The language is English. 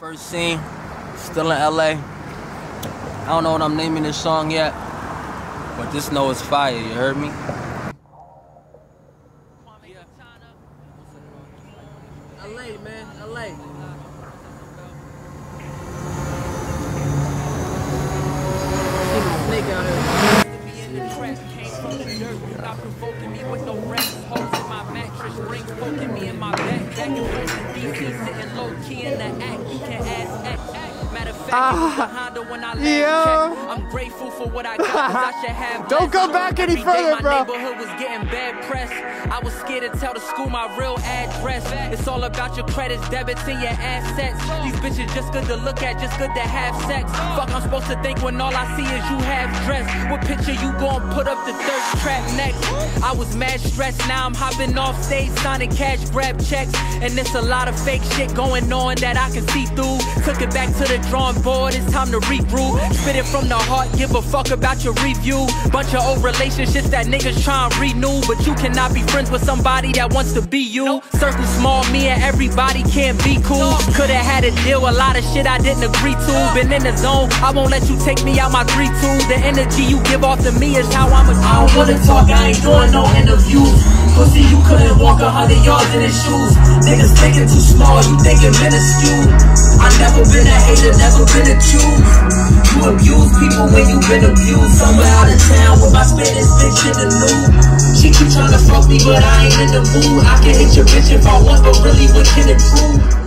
First scene, still in LA. I don't know what I'm naming this song yet, but just know it's fire, you heard me? Yeah. LA, man, LA. Snake out I'm grateful for what I got. I should have. Don't go back any further, bro. My neighborhood was getting bad press. I was scared to tell the school my real address. It's all about your credits, debits, and your assets. These bitches just good to look at, just good to have sex. Fuck, I'm supposed to think when all I see is you have dress. What picture you gon' put up the third trap next? I was mad stressed, now I'm hopping off stage, signing cash, grab checks. And it's a lot of fake shit going on that I can see through. Took it back to the drawing board, it's time to regroup. Spit it from the heart, give a fuck about your review. Bunch of old relationships that niggas tryna renew. But you cannot be friends with somebody that wants to be you. Circle small, me and everybody can't be cool. Coulda had a deal, a lot of shit I didn't agree to. Been in the zone, I won't let you take me out my 3-2. The energy you give off to me is how I'm a... I don't wanna talk, I ain't doing no interviews. Pussy, you couldn't walk 100 yards in his shoes. Niggas thinking too small, you thinking minuscule. I never been a hater, never been accused. You abuse people when you been abused. Somewhere out of town with my Spanish bitch in the nude. She keep trying to fuck me, but I ain't in the mood. I can hit your bitch if I want, but really what can it prove?